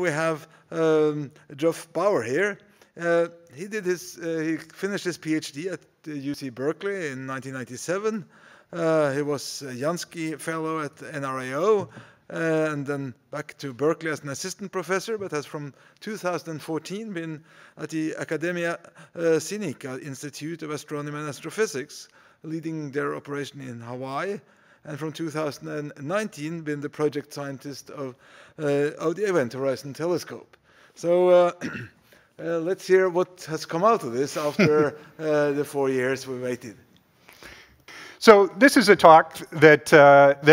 We have Geoff Bower here. He finished his PhD at UC Berkeley in 1997. He was a Jansky Fellow at NRAO, and then back to Berkeley as an assistant professor, but has from 2014 been at the Academia Sinica Institute of Astronomy and Astrophysics, leading their operation in Hawaii, and from 2019 been the project scientist of the Event Horizon Telescope. So let's hear what has come out of this after the 4 years we waited. So this is a talk that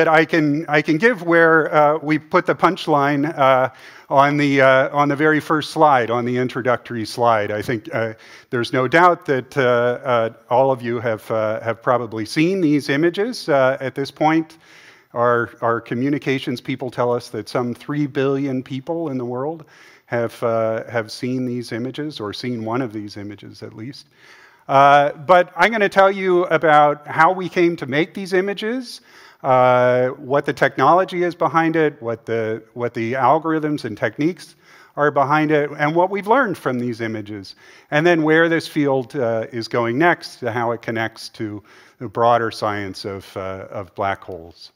I can give where we put the punchline on the very first slide, on the introductory slide. I think there's no doubt that all of you have probably seen these images at this point. Our communications people tell us that some 3 billion people in the world have seen these images, or seen one of these images at least. But I'm going to tell you about how we came to make these images, what the technology is behind it, what the algorithms and techniques are behind it, and what we've learned from these images, and then where this field is going next, how it connects to the broader science of black holes.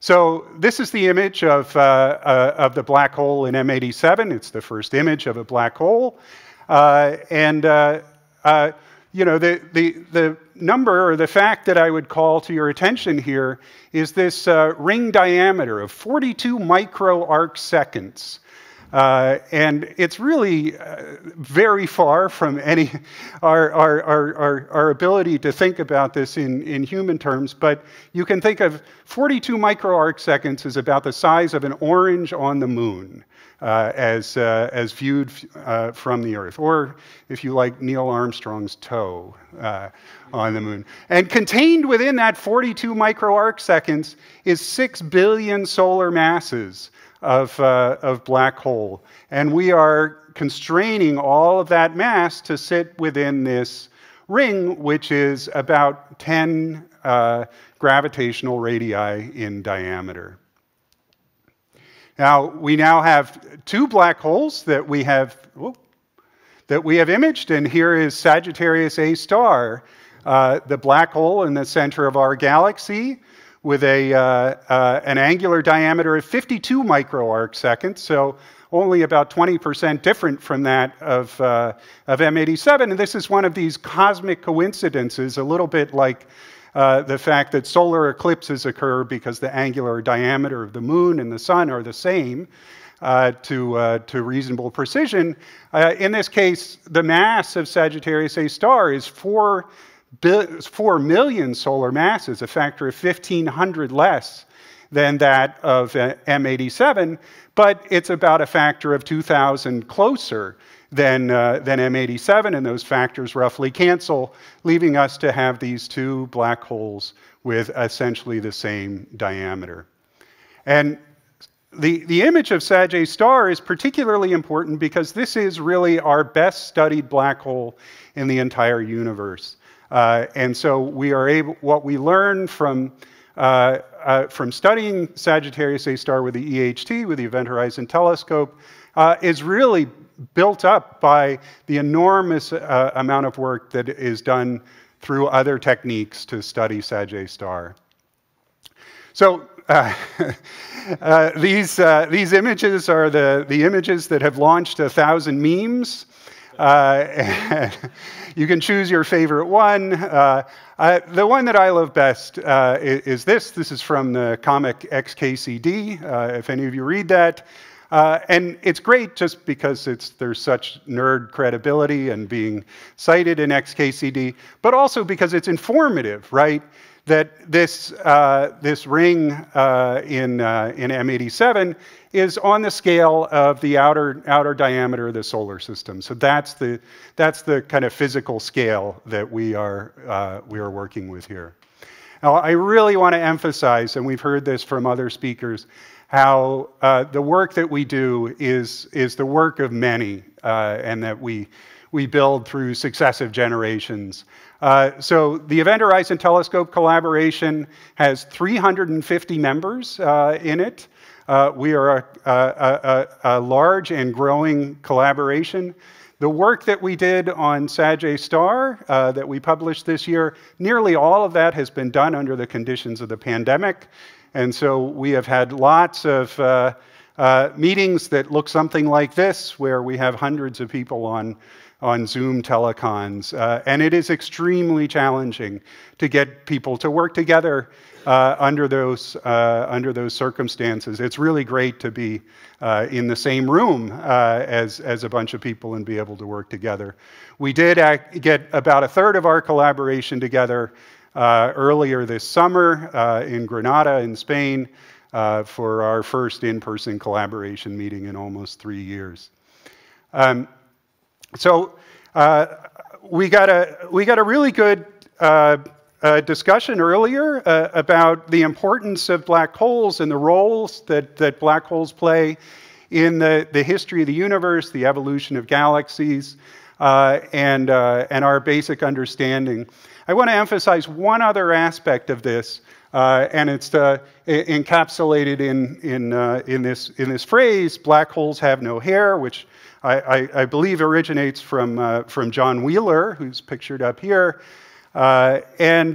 So this is the image of the black hole in M87. It's the first image of a black hole, you know, the number, or the fact that I would call to your attention here is this ring diameter of 42 microarcseconds. And it's really very far from any our ability to think about this in human terms, but you can think of 42 microarcseconds as about the size of an orange on the moon, as viewed from the Earth, or if you like, Neil Armstrong's toe on the moon. And contained within that 42 microarcseconds is 6 billion solar masses of black hole, and we are constraining all of that mass to sit within this ring, which is about 10 gravitational radii in diameter. Now we have two black holes that we have imaged, and here is Sagittarius A*, the black hole in the center of our galaxy, with an angular diameter of 52 microarcseconds, so only about 20% different from that of M87. And this is one of these cosmic coincidences, a little bit like the fact that solar eclipses occur because the angular diameter of the moon and the sun are the same to reasonable precision. In this case, the mass of Sagittarius A* is 4 million solar masses, a factor of 1,500 less than that of M87, but it's about a factor of 2,000 closer than M87, and those factors roughly cancel, leaving us to have these two black holes with essentially the same diameter. And the image of Sag A* is particularly important because this is really our best studied black hole in the entire universe. And so we are able, what we learn from studying Sagittarius A* with the EHT, with the Event Horizon Telescope, is really built up by the enormous amount of work that is done through other techniques to study Sag A*. So these images are the images that have launched 1,000 memes. You can choose your favorite one. The one that I love best is this. This is from the comic XKCD, if any of you read that. And it's great just because there's such nerd credibility and being cited in XKCD, but also because it's informative, right? That this ring in M87 is on the scale of the outer diameter of the solar system. So that's the kind of physical scale that we are working with here. Now I really want to emphasize, and we've heard this from other speakers, how the work that we do is the work of many, and that we build through successive generations. So the Event Horizon Telescope collaboration has 350 members in it. We are a large and growing collaboration. The work that we did on Sag A*, that we published this year, nearly all of that has been done under the conditions of the pandemic. And so we have had lots of meetings that look something like this, where we have hundreds of people on Zoom telecons. And it is extremely challenging to get people to work together under those circumstances. It's really great to be in the same room as a bunch of people and be able to work together. We did get about a third of our collaboration together earlier this summer in Granada in Spain for our first in-person collaboration meeting in almost 3 years. So we got a really good discussion earlier about the importance of black holes and the roles that black holes play in the history of the universe, the evolution of galaxies, and our basic understanding. I want to emphasize one other aspect of this, and it's encapsulated in this phrase, black holes have no hair, which I believe originates from John Wheeler, who's pictured up here. And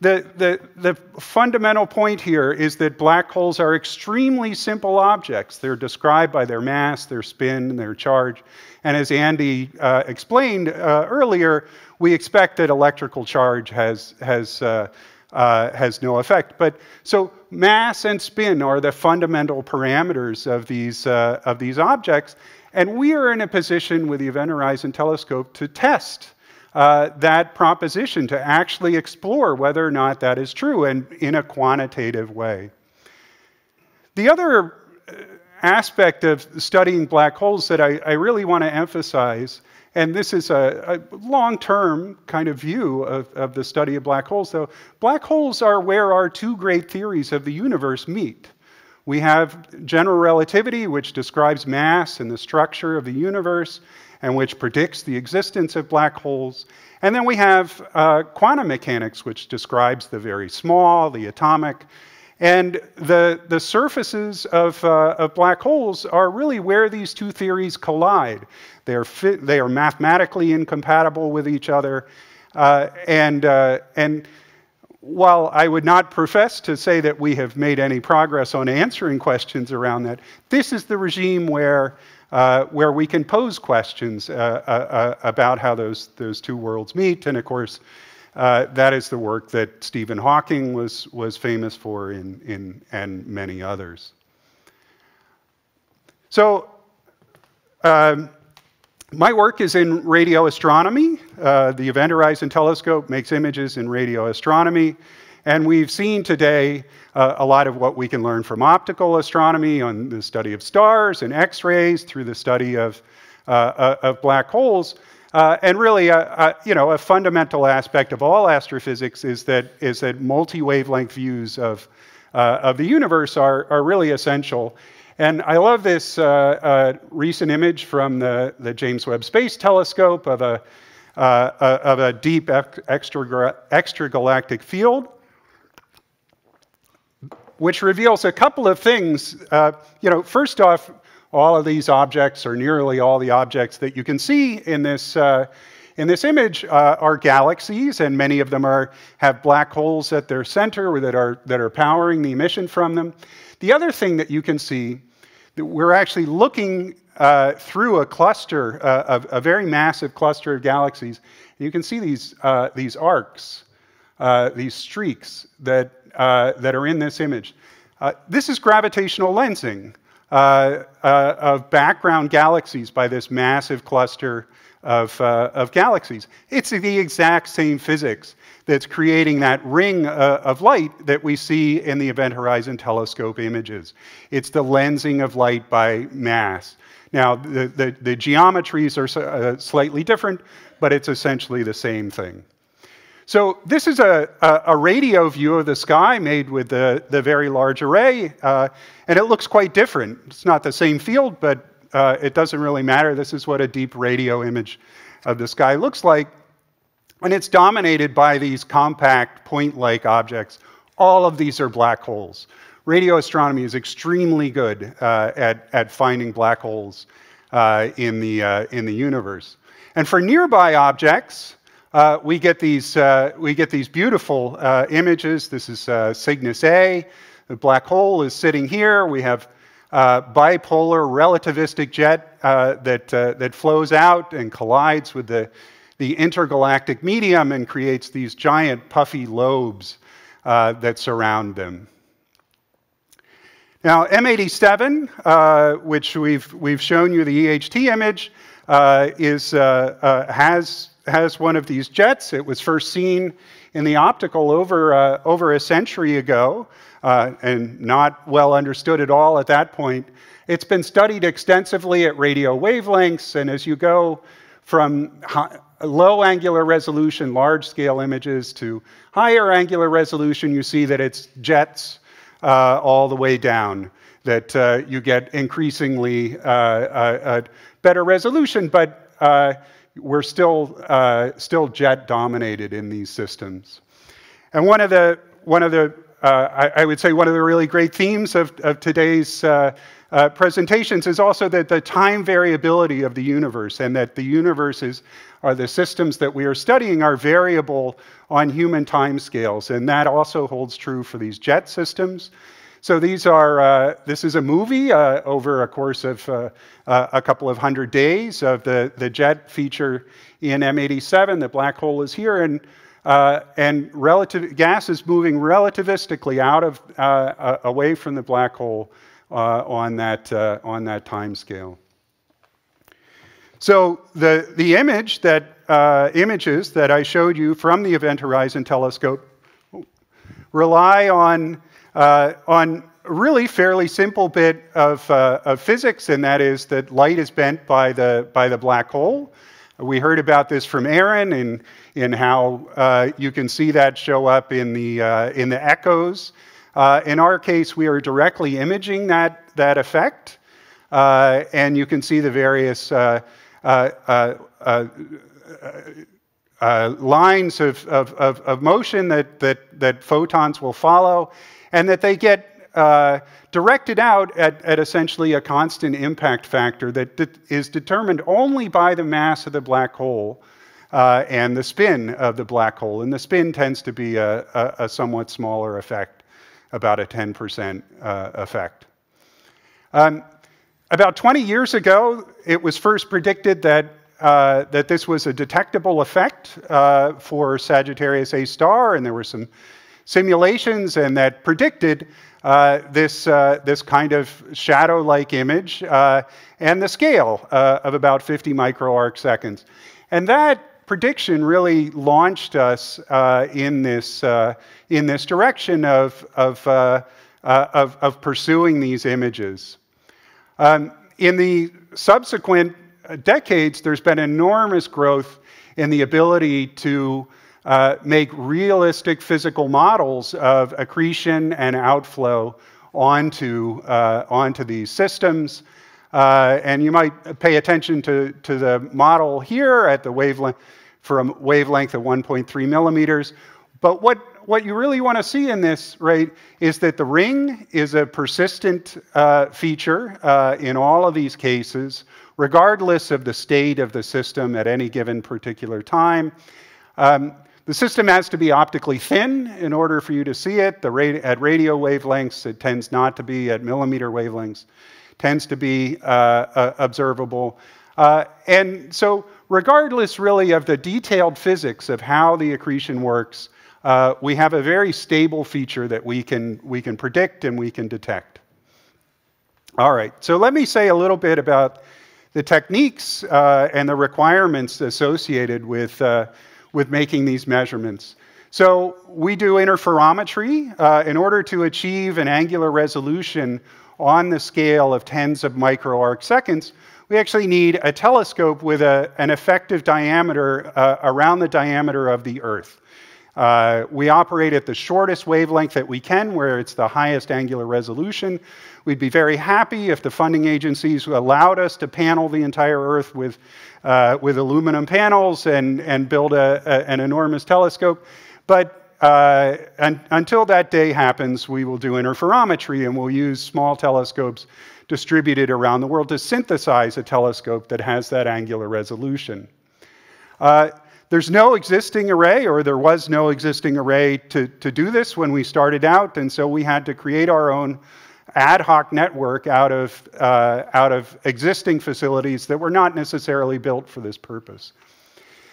the fundamental point here is that black holes are extremely simple objects. They're described by their mass, their spin, their charge. And as Andy explained earlier, we expect that electrical charge has no effect. But so mass and spin are the fundamental parameters of these objects. And we are in a position with the Event Horizon Telescope to test that proposition, to actually explore whether or not that is true and in a quantitative way. The other aspect of studying black holes that I really want to emphasize, and this is a long-term kind of view of the study of black holes, though, black holes are where our two great theories of the universe meet. We have general relativity, which describes mass and the structure of the universe, and which predicts the existence of black holes. And then we have quantum mechanics, which describes the very small, the atomic. And the surfaces of black holes are really where these two theories collide. They are mathematically incompatible with each other. And while I would not profess to say that we have made any progress on answering questions around that, this is the regime where we can pose questions about how those two worlds meet. And of course, that is the work that Stephen Hawking was famous for and many others. So my work is in radio astronomy. The Event Horizon Telescope makes images in radio astronomy. And we've seen today a lot of what we can learn from optical astronomy on the study of stars and X-rays through the study of black holes. And really, a fundamental aspect of all astrophysics is that multi-wavelength views of the universe are really essential. And I love this recent image from the James Webb Space Telescope of a deep extragalactic field, which reveals a couple of things. First off, all of these objects, or nearly all the objects that you can see in this image, are galaxies, and many of them have black holes at their center that are powering the emission from them. The other thing that you can see, that we're actually looking through a cluster, a very massive cluster of galaxies, and you can see these arcs, these streaks that are in this image. This is gravitational lensing of background galaxies by this massive cluster of galaxies. It's the exact same physics that's creating that ring of light that we see in the Event Horizon Telescope images. It's the lensing of light by mass. Now, the geometries are slightly different, but it's essentially the same thing. So this is a radio view of the sky made with the Very Large Array, and it looks quite different. It's not the same field, but it doesn't really matter. This is what a deep radio image of the sky looks like, and it's dominated by these compact, point-like objects. All of these are black holes. radio astronomy is extremely good at finding black holes in the universe. And for nearby objects, we get these beautiful images. This is Cygnus A. The black hole is sitting here. We have bipolar relativistic jet that flows out and collides with the intergalactic medium and creates these giant puffy lobes that surround them. Now M87, which we've shown you the EHT image, has one of these jets. It was first seen in the optical over a century ago, and not well understood at all at that point. It's been studied extensively at radio wavelengths, and as you go from low angular resolution, large scale images to higher angular resolution, you see that it's jets all the way down, that you get increasingly better resolution, but we're still jet dominated in these systems. And one of the I would say one of the really great themes of today's presentations is also that the time variability of the universe, and that the universes or the systems that we are studying are variable on human time scales, and that also holds true for these jet systems. So these are, this is a movie over a course of a couple of hundred days of the jet feature in M87. The black hole is here, and relative gas is moving relativistically out of, away from the black hole on that time scale. So the image that, images that I showed you from the Event Horizon Telescope rely on a really fairly simple bit of physics, and that is that light is bent by the black hole. We heard about this from Aaron, in how you can see that show up in the echoes. In our case, we are directly imaging that effect, and you can see the various lines of motion that photons will follow, and that they get directed out at essentially a constant impact factor that is determined only by the mass of the black hole and the spin of the black hole. And the spin tends to be a somewhat smaller effect, about a 10% effect. About 20 years ago, it was first predicted that this was a detectable effect for Sagittarius A*, and there were some simulations and that predicted this kind of shadow-like image and the scale of about 50 microarc seconds. And that prediction really launched us in this direction of pursuing these images. In the subsequent decades, there's been enormous growth in the ability to make realistic physical models of accretion and outflow onto these systems. And you might pay attention to the model here at the wavelength, from wavelength of 1.3 millimeters. But what you really want to see in this, right, is that the ring is a persistent feature in all of these cases, regardless of the state of the system at any given particular time. The system has to be optically thin in order for you to see it. At radio wavelengths, it tends not to be. At millimeter wavelengths, tends to be observable. And so regardless, really, of the detailed physics of how the accretion works, we have a very stable feature that we can predict and we can detect. All right, so let me say a little bit about the techniques and the requirements associated with making these measurements. So we do interferometry in order to achieve an angular resolution on the scale of tens of microarc seconds. We actually need a telescope with an effective diameter around the diameter of the Earth. We operate at the shortest wavelength that we can, where it's the highest angular resolution. We'd be very happy if the funding agencies allowed us to panel the entire Earth with aluminum panels and build an enormous telescope. But And until that day happens, we will do interferometry, and we'll use small telescopes distributed around the world to synthesize a telescope that has that angular resolution. There's no existing array, or there was no existing array to do this when we started out, and so we had to create our own ad hoc network out of existing facilities that were not necessarily built for this purpose.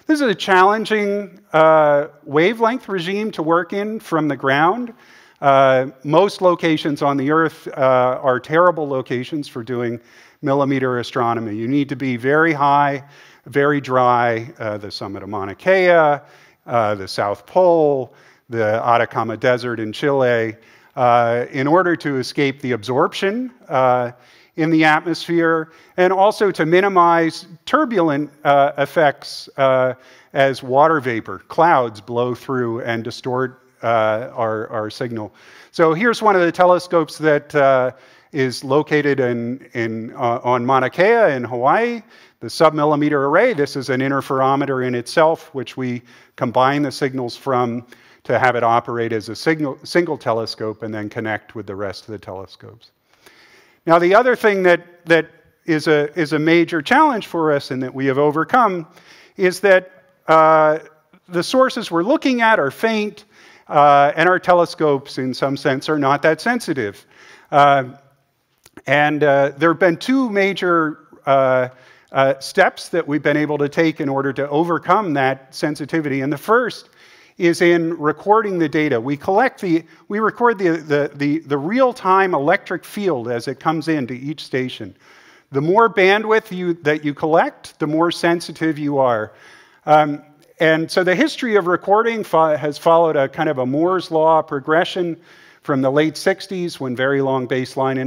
This is a challenging wavelength regime to work in from the ground. Most locations on the Earth are terrible locations for doing millimeter astronomy. You need to be very high, very dry, the summit of Mauna Kea, the South Pole, the Atacama Desert in Chile, in order to escape the absorption in the atmosphere, and also to minimize turbulent effects as water vapor, clouds blow through and distort our signal. So here's one of the telescopes that is located on Mauna Kea in Hawaii, the submillimeter array. This is an interferometer in itself, which we combine the signals from to have it operate as a single telescope and then connect with the rest of the telescopes. Now, the other thing that is a major challenge for us and that we have overcome is that the sources we're looking at are faint, and our telescopes, in some sense, are not that sensitive. And there have been two major steps that we've been able to take in order to overcome that sensitivity. And the first is in recording the data. We record the real-time electric field as it comes into each station. The more bandwidth that you collect, the more sensitive you are. And so the history of recording has followed a kind of a Moore's Law progression from the late 60s, when very long baseline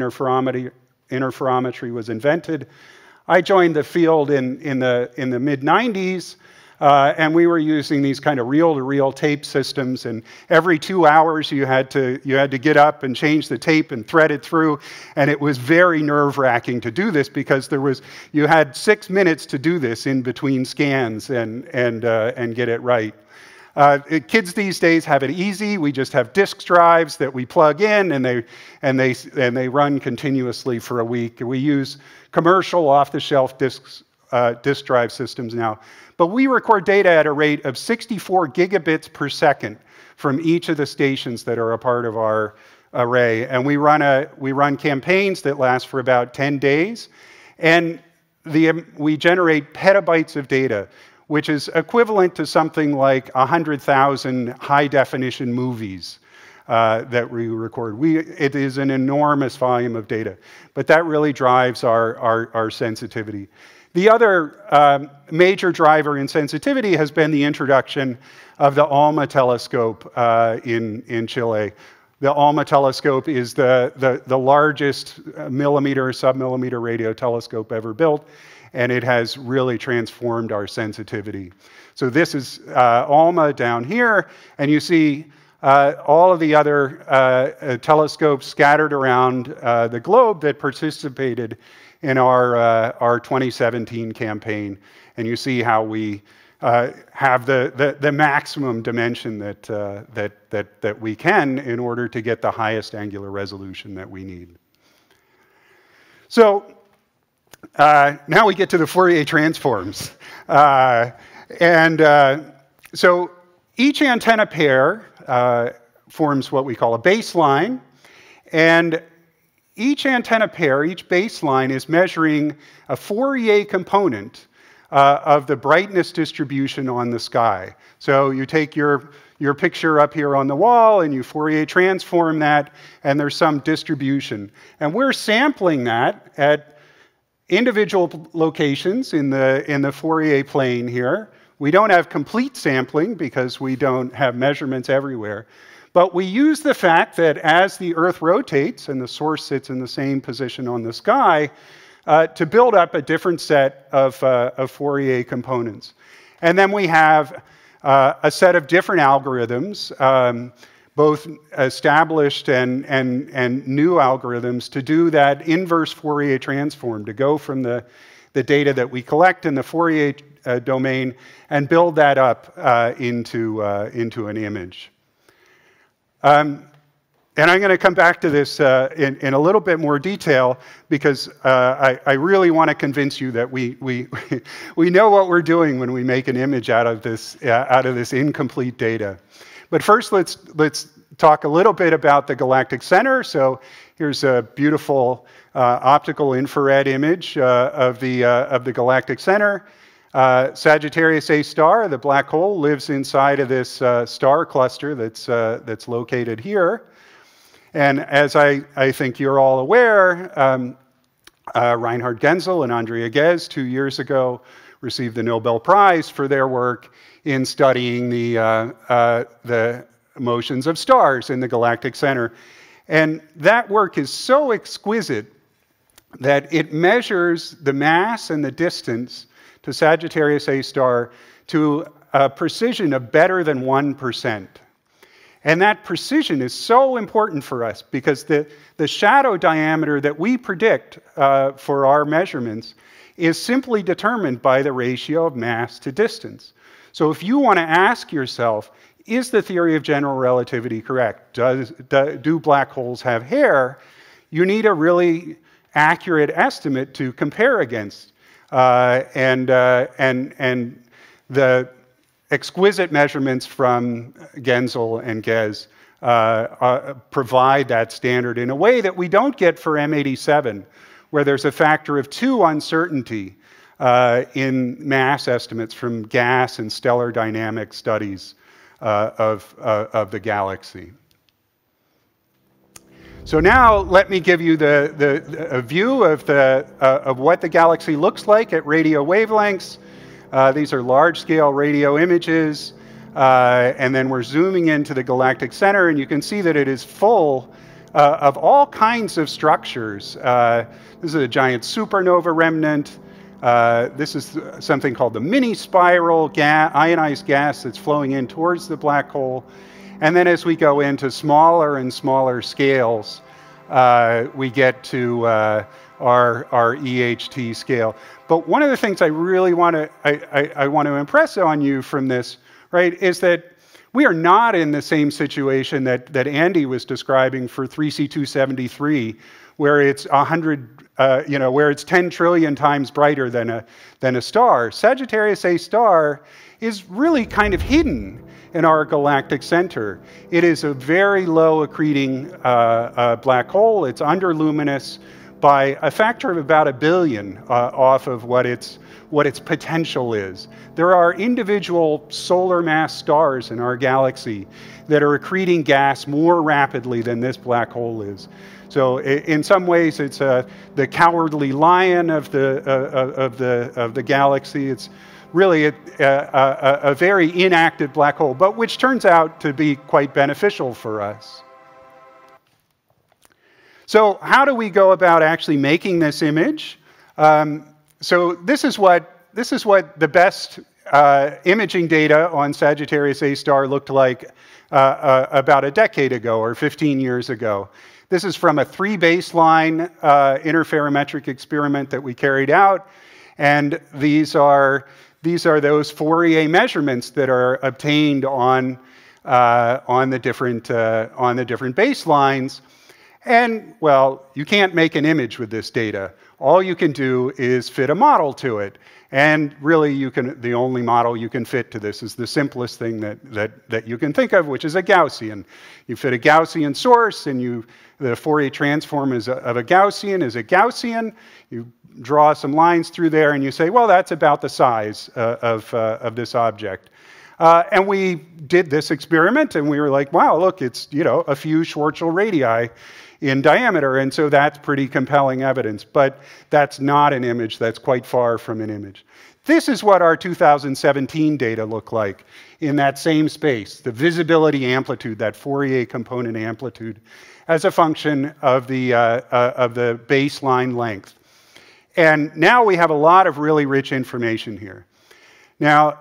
interferometry was invented. I joined the field in the mid-90s, and we were using these kind of reel-to-reel tape systems, and every 2 hours you had to get up and change the tape and thread it through, and it was very nerve-wracking to do this because you had 6 minutes to do this in between scans and get it right. Kids these days have it easy. We just have disk drives that we plug in, and they run continuously for a week. We use commercial off-the-shelf disk drive systems now. But we record data at a rate of 64 gigabits per second from each of the stations that are a part of our array, and we run campaigns that last for about 10 days, and we generate petabytes of data, which is equivalent to something like 100,000 high-definition movies that we record. It is an enormous volume of data, but that really drives our sensitivity. The other major driver in sensitivity has been the introduction of the ALMA telescope in Chile. The ALMA telescope is the largest millimeter, submillimeter radio telescope ever built, and it has really transformed our sensitivity. So this is ALMA down here, and you see all of the other telescopes scattered around the globe that participated in our 2017 campaign. And you see how we have the maximum dimension that we can in order to get the highest angular resolution that we need. So now we get to the Fourier transforms. So each antenna pair forms what we call a baseline, and each antenna pair, each baseline, is measuring a Fourier component of the brightness distribution on the sky. So you take your picture up here on the wall, and you Fourier transform that, and there's some distribution. And we're sampling that at individual locations in the Fourier plane here. We don't have complete sampling because we don't have measurements everywhere, but we use the fact that as the Earth rotates and the source sits in the same position on the sky to build up a different set of Fourier components. And then we have a set of different algorithms, both established and new algorithms, to do that inverse Fourier transform, to go from the data that we collect in the Fourier domain and build that up into an image. And I'm going to come back to this in a little bit more detail, because I really want to convince you that we know what we're doing when we make an image out of this incomplete data. But first, let's talk a little bit about the galactic center. So here's a beautiful optical infrared image of the galactic center. Sagittarius A*, the black hole, lives inside of this star cluster that's located here. And as I think you're all aware, Reinhard Genzel and Andrea Ghez 2 years ago received the Nobel Prize for their work in studying the motions of stars in the galactic center. And that work is so exquisite that it measures the mass and the distance to Sagittarius A* to a precision of better than 1%. And that precision is so important for us, because the shadow diameter that we predict for our measurements is simply determined by the ratio of mass to distance. So if you want to ask yourself, is the theory of general relativity correct? Do black holes have hair? You need a really accurate estimate to compare against. And the exquisite measurements from Genzel and Ghez provide that standard in a way that we don't get for M87, where there's a factor of 2 uncertainty in mass estimates from gas and stellar dynamic studies of the galaxy. So now let me give you a view of what the galaxy looks like at radio wavelengths. These are large-scale radio images, and then we're zooming into the galactic center, and you can see that it is full of all kinds of structures. This is a giant supernova remnant. This is something called the mini-spiral ionized gas that's flowing in towards the black hole. And then as we go into smaller and smaller scales, we get to our EHT scale. But one of the things I really want to I want to impress on you from this, right, is that we are not in the same situation that Andy was describing for 3C273, where it's 100, where it's 10 trillion times brighter than a star. Sagittarius A* is really kind of hidden in our galactic center. It is a very low accreting black hole. It's underluminous by a factor of about 1 billion off of what its potential is. There are individual solar mass stars in our galaxy that are accreting gas more rapidly than this black hole is. So in some ways, it's the cowardly lion of the galaxy. It's really a very inactive black hole, but which turns out to be quite beneficial for us. So how do we go about actually making this image? So this is what the best imaging data on Sagittarius A* looked like about a decade ago, or 15 years ago. This is from a 3 baseline interferometric experiment that we carried out, and these are those Fourier measurements that are obtained on the different baselines. And, well, you can't make an image with this data. All you can do is fit a model to it. And really, the only model you can fit to this is the simplest thing that you can think of, which is a Gaussian. You fit a Gaussian source, and the Fourier transform of a Gaussian is a Gaussian. You draw some lines through there, and you say, well, that's about the size of this object. And we did this experiment, and we were like, wow, look, it's, a few Schwarzschild radii in diameter, and so that's pretty compelling evidence. But that's not an image. That's quite far from an image. This is what our 2017 data look like in that same space, the visibility amplitude, that Fourier component amplitude, as a function of the baseline length. And now we have a lot of really rich information here. Now,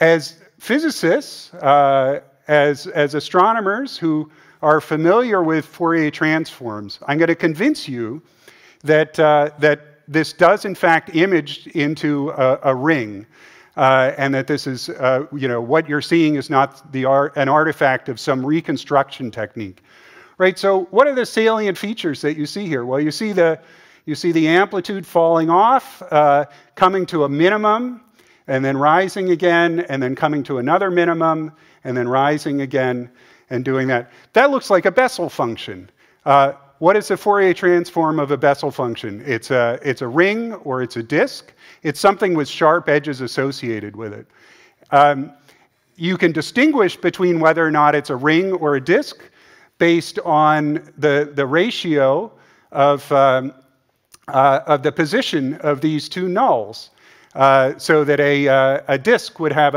as physicists, as astronomers who are familiar with Fourier transforms, I'm going to convince you that this does in fact image into a ring. and that this is, you know, what you're seeing is not an artifact of some reconstruction technique. Right, so what are the salient features that you see here? Well, you see the amplitude falling off, coming to a minimum, and then rising again, and then coming to another minimum, and then rising again, and doing that. That looks like a Bessel function. What is the Fourier transform of a Bessel function? It's a ring, or it's a disk. It's something with sharp edges associated with it. You can distinguish between whether or not it's a ring or a disk based on the ratio of the position of these two nulls, so that a disk would have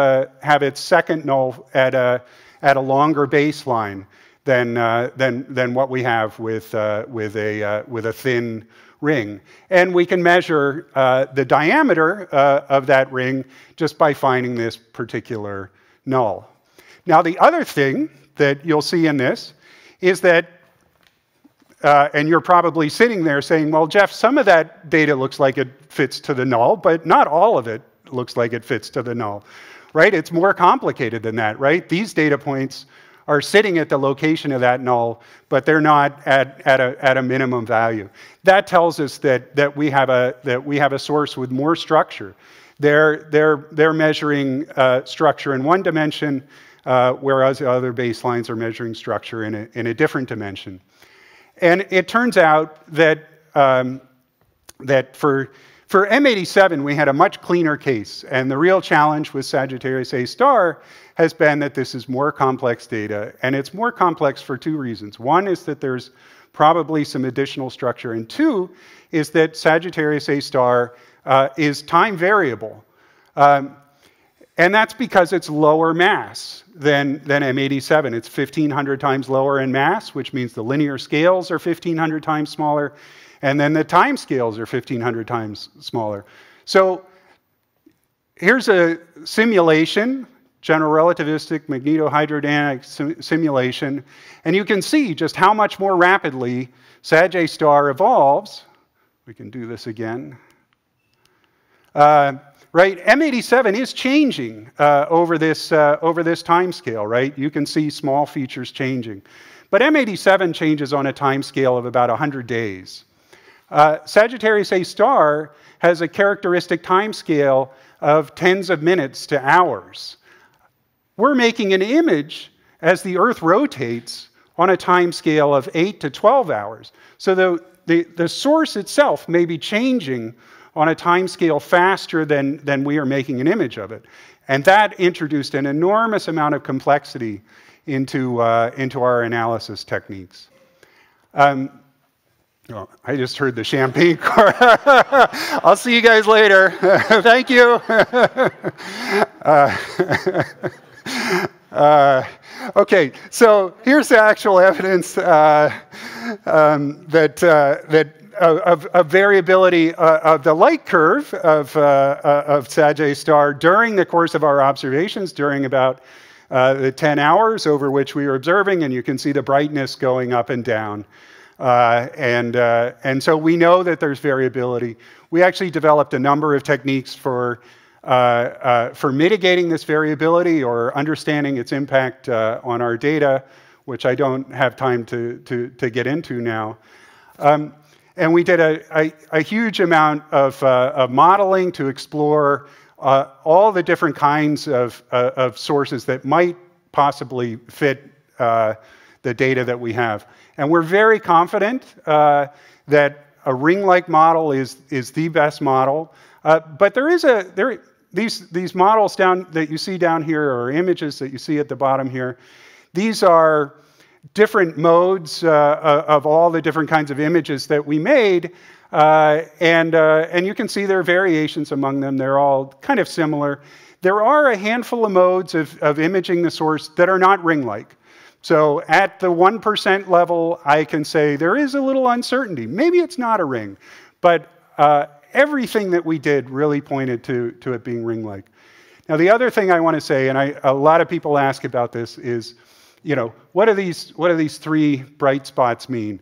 its second null at a longer baseline than what we have with a thin ring. And we can measure the diameter of that ring just by finding this particular null. Now, the other thing that you'll see in this is that, and you're probably sitting there saying, well, Geoff, some of that data looks like it fits to the null, but not all of it looks like it fits to the null, right? It's more complicated than that, right? These data points are sitting at the location of that null, but they're not at a minimum value. That tells us that we have a source with more structure. They're measuring structure in one dimension, whereas other baselines are measuring structure in a different dimension. And it turns out that for M87, we had a much cleaner case, and the real challenge with Sagittarius A* has been that this is more complex data, and it's more complex for two reasons. One is that there's probably some additional structure, and two is that Sagittarius A* is time variable. And that's because it's lower mass than M87. It's 1,500 times lower in mass, which means the linear scales are 1,500 times smaller, and then the time scales are 1,500 times smaller. So here's a simulation, general relativistic magnetohydrodynamic simulation, and you can see just how much more rapidly Sag A* evolves. We can do this again. Right, M87 is changing over this time scale, right? You can see small features changing. But M87 changes on a time scale of about 100 days. Sagittarius A* has a characteristic time scale of tens of minutes to hours. We're making an image as the Earth rotates on a time scale of 8 to 12 hours. So the source itself may be changing on a time scale faster than we are making an image of it. And that introduced an enormous amount of complexity into our analysis techniques. Oh, I just heard the champagne car. I'll see you guys later. Thank you. Okay, so here's the actual evidence of variability of the light curve of Sag A* during the course of our observations, during about the 10 hours over which we were observing, and you can see the brightness going up and down. And so we know that there's variability. We actually developed a number of techniques for mitigating this variability or understanding its impact on our data, which I don't have time to get into now. And we did a huge amount of modeling to explore all the different kinds of sources that might possibly fit the data that we have. And we're very confident that a ring-like model is the best model. But there is these models down that you see down here, or images that you see at the bottom here. These are different modes of all the different kinds of images that we made, and you can see there are variations among them. They're all kind of similar. There are a handful of modes of imaging the source that are not ring-like. So at the 1% level, I can say there is a little uncertainty. Maybe it's not a ring, but everything that we did really pointed to it being ring-like. Now, the other thing I want to say, and a lot of people ask about this, is, you know, what do these three bright spots mean?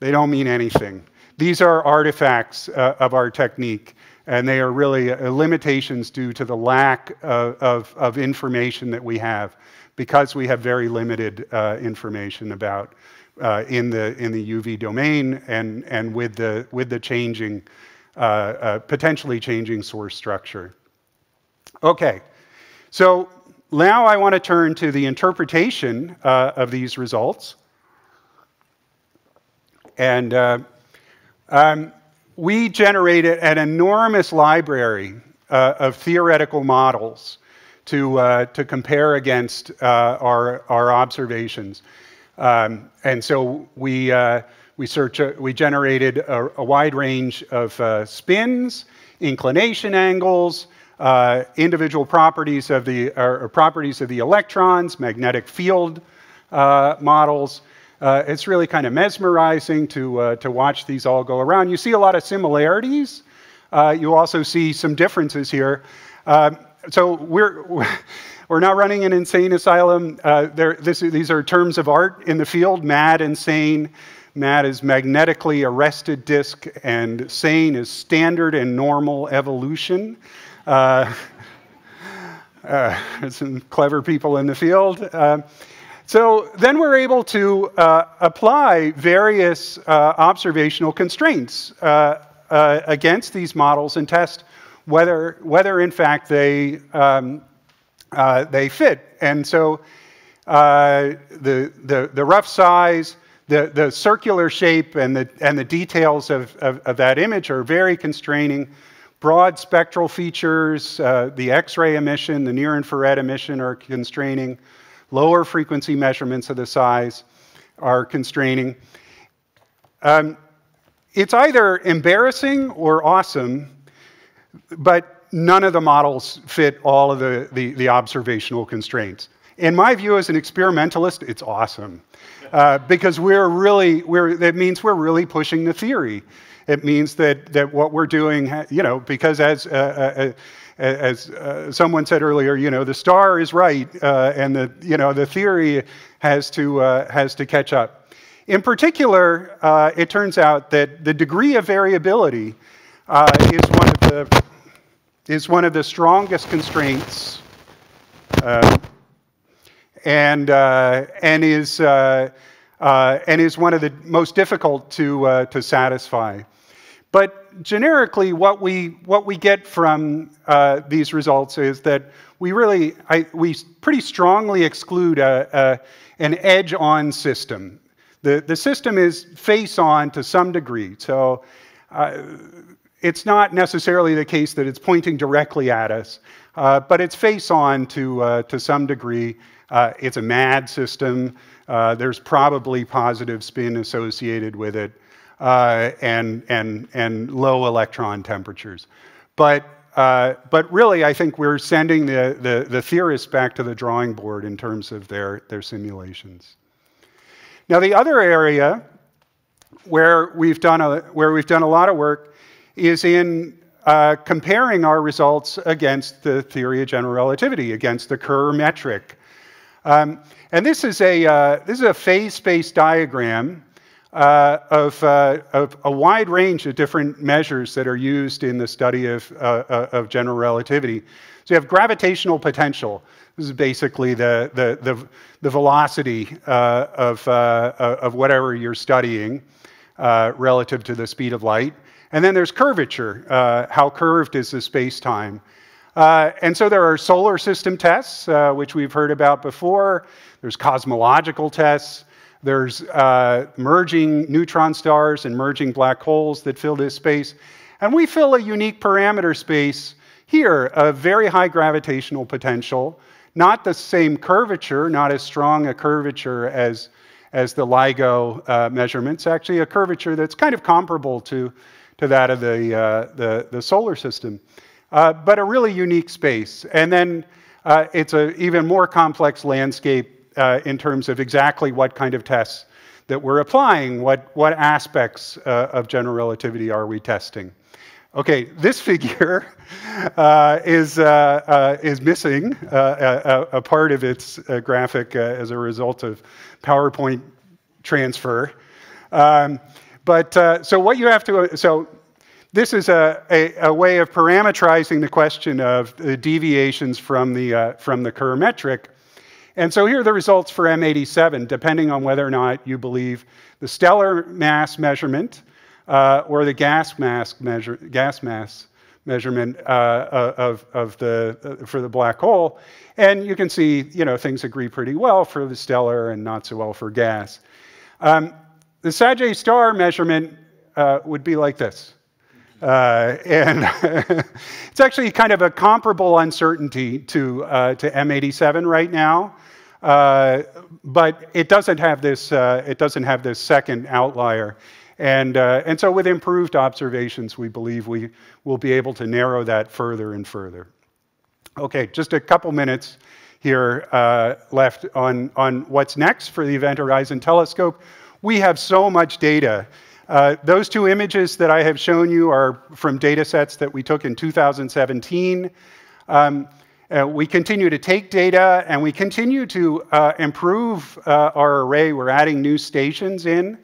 They don't mean anything. These are artifacts of our technique, and they are really limitations due to the lack of information that we have, because we have very limited information about in the UV domain, and with the changing potentially changing source structure. Okay, so now I want to turn to the interpretation of these results, and we generated an enormous library of theoretical models to compare against our observations, and so we generated a wide range of spins, inclination angles, individual properties of the electrons, magnetic field models. It's really kind of mesmerizing to watch these all go around. You see a lot of similarities. You also see some differences here. So we're not running an insane asylum. These are terms of art in the field: mad and sane. Mad is magnetically arrested disk, and sane is standard and normal evolution. Some clever people in the field. So then we're able to apply various observational constraints against these models and test whether in fact they fit. And so the rough size, the circular shape, and the details of that image are very constraining. Broad spectral features, the X-ray emission, the near-infrared emission are constraining. Lower frequency measurements of the size are constraining. It's either embarrassing or awesome, but none of the models fit all of the observational constraints. In my view, as an experimentalist, it's awesome. Because that means we're really pushing the theory. It means that what we're doing, you know, because as someone said earlier, you know, the star is right, and the theory has to catch up. In particular, it turns out that the degree of variability is one of the strongest constraints. And is one of the most difficult to satisfy. But generically, what we get from these results is that we really we pretty strongly exclude an edge-on system. The system is face-on to some degree, so it's not necessarily the case that it's pointing directly at us, but it's face-on to some degree. It's a mad system. There's probably positive spin associated with it, and low electron temperatures. But really, I think we're sending the theorists back to the drawing board in terms of their simulations. Now, the other area where we've done a lot of work is in comparing our results against the theory of general relativity, against the Kerr metric. And this is a phase space diagram of a wide range of different measures that are used in the study of general relativity. So you have gravitational potential. This is basically the velocity of whatever you're studying relative to the speed of light. And then there's curvature. How curved is the space-time? And so there are solar system tests, which we've heard about before. There's cosmological tests. There's merging neutron stars and merging black holes that fill this space. And we fill a unique parameter space here of very high gravitational potential, not the same curvature, not as strong a curvature as the LIGO measurements, actually a curvature that's kind of comparable to that of the solar system. But a really unique space. And then it's an even more complex landscape in terms of exactly what kind of tests that we're applying, what aspects of general relativity are we testing. Okay, this figure is missing a part of its graphic as a result of PowerPoint transfer. So what you have to... So This is a way of parameterizing the question of the deviations from the Kerr metric. And so here are the results for M87, depending on whether or not you believe the stellar mass measurement or the gas mass measurement for the black hole. And you can see, you know, things agree pretty well for the stellar and not so well for gas. The Sag A* measurement would be like this. And it's actually kind of a comparable uncertainty to M87 right now, but it doesn't have this second outlier, and so with improved observations, we believe we will be able to narrow that further and further. Okay, just a couple minutes here left on what's next for the Event Horizon Telescope. We have so much data. Those two images that I have shown you are from data sets that we took in 2017. We continue to take data, and we continue to improve our array. We're adding new stations in.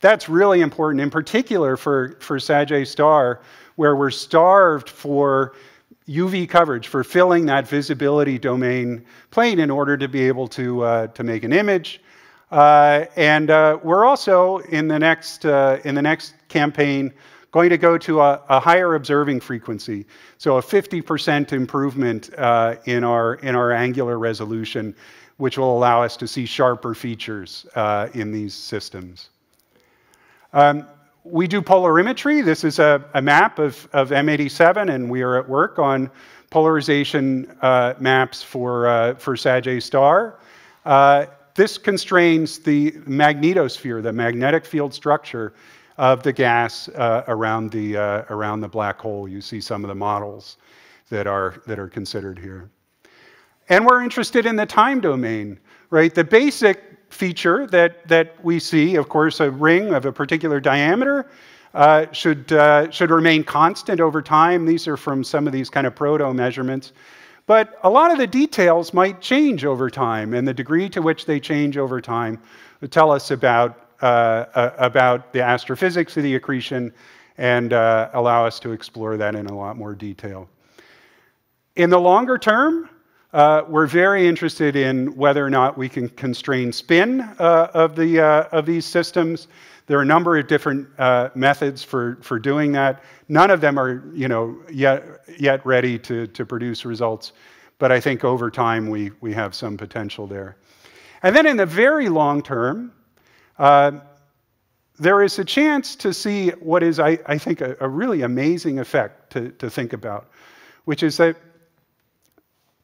That's really important, in particular for Sag A*, where we're starved for UV coverage, for filling that visibility domain plane in order to be able to make an image. We're also, in the next campaign, going to go to a higher observing frequency, so a 50% improvement in our angular resolution, which will allow us to see sharper features in these systems. We do polarimetry. This is a map of M87, and we are at work on polarization maps for Sag A*. This constrains the magnetosphere, the magnetic field structure of the gas around the black hole. You see some of the models that are considered here. And we're interested in the time domain, right? The basic feature that we see, of course, a ring of a particular diameter should remain constant over time. These are from some of these kind of proto measurements. But a lot of the details might change over time, and the degree to which they change over time would tell us about the astrophysics of the accretion and allow us to explore that in a lot more detail. In the longer term, we're very interested in whether or not we can constrain spin of these systems. There are a number of different methods for doing that. None of them are, you know, yet ready to produce results, but I think over time we have some potential there. And then in the very long term, there is a chance to see what is, I think, a really amazing effect to think about, which is that,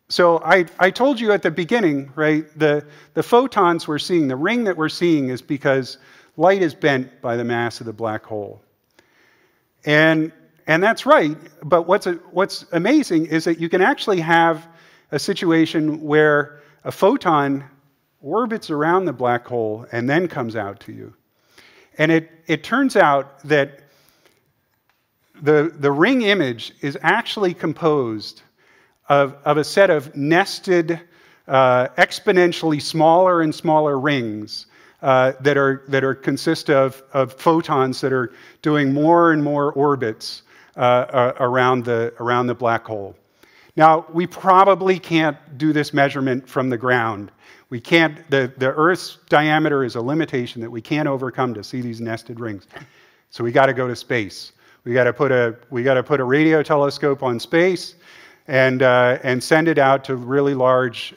so I told you at the beginning, right, the photons we're seeing, the ring that we're seeing is because light is bent by the mass of the black hole. And that's right, but what's amazing is that you can actually have a situation where a photon orbits around the black hole and then comes out to you. And it turns out that the ring image is actually composed of a set of nested, exponentially smaller and smaller rings that consist of photons that are doing more and more orbits around the black hole. Now, we probably can't do this measurement from the ground. We can't. The Earth's diameter is a limitation that we can't overcome to see these nested rings. So we got to go to space. We got to put a radio telescope on space and send it out to really large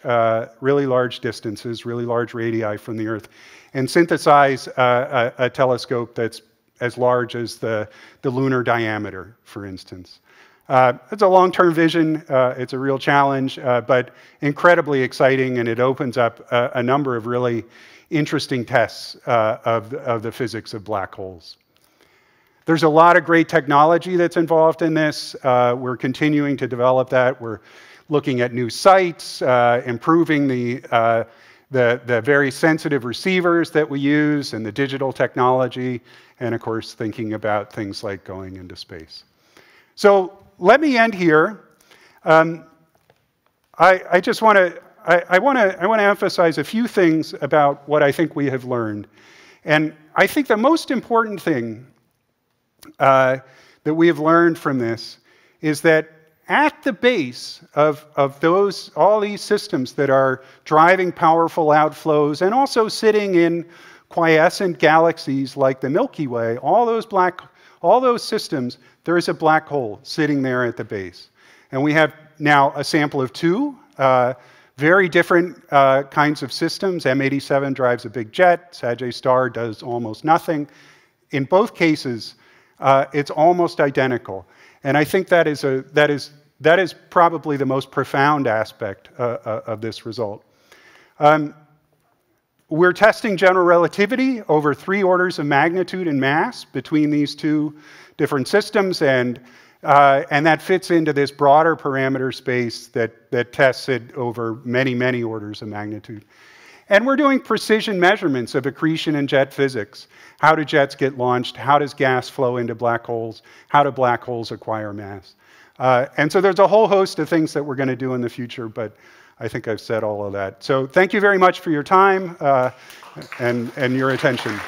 distances, really large radii from the Earth, and synthesize a telescope that's as large as the lunar diameter, for instance. It's a long-term vision. It's a real challenge, but incredibly exciting, and it opens up a number of really interesting tests of the physics of black holes. There's a lot of great technology that's involved in this. We're continuing to develop that. We're looking at new sites, improving the very sensitive receivers that we use and the digital technology, and of course thinking about things like going into space. So let me end here. I just want to I want to emphasize a few things about what I think we have learned, and I think the most important thing that we have learned from this is that at the base of those, all these systems that are driving powerful outflows and also sitting in quiescent galaxies like the Milky Way, all those systems, there is a black hole sitting there at the base. And we have now a sample of two very different kinds of systems. M87 drives a big jet. Sagittarius A* does almost nothing. In both cases, it's almost identical. And I think that is that is probably the most profound aspect of this result. We're testing general relativity over 3 orders of magnitude in mass between these two different systems, and that fits into this broader parameter space that tests it over many, many orders of magnitude. And we're doing precision measurements of accretion in jet physics. How do jets get launched? How does gas flow into black holes? How do black holes acquire mass? And so there's a whole host of things that we're going to do in the future, but I think I've said all of that. So thank you very much for your time and your attention.